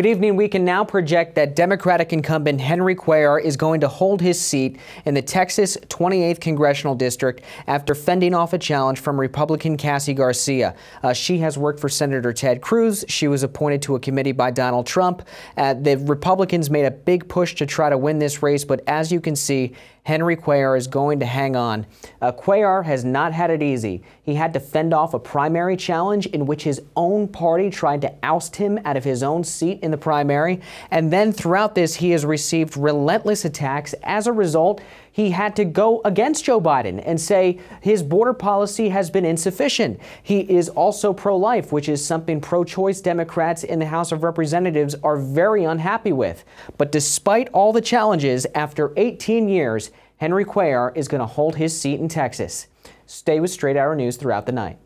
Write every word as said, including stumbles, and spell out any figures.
Good evening. We can now project that Democratic incumbent Henry Cuellar is going to hold his seat in the Texas twenty-eighth Congressional District after fending off a challenge from Republican Cassy Garcia. Uh, she has worked for Senator Ted Cruz. She was appointed to a committee by Donald Trump. Uh, the Republicans made a big push to try to win this race, but as you can see, Henry Cuellar is going to hang on. Uh, Cuellar has not had it easy. He had to fend off a primary challenge in which his own party tried to oust him out of his own seat in the primary. And then throughout this, he has received relentless attacks. As a result, he had to go against Joe Biden and say his border policy has been insufficient. He is also pro-life, which is something pro-choice Democrats in the House of Representatives are very unhappy with. But despite all the challenges, after eighteen years, Henry Cuellar is going to hold his seat in Texas. Stay with Straight Arrow News throughout the night.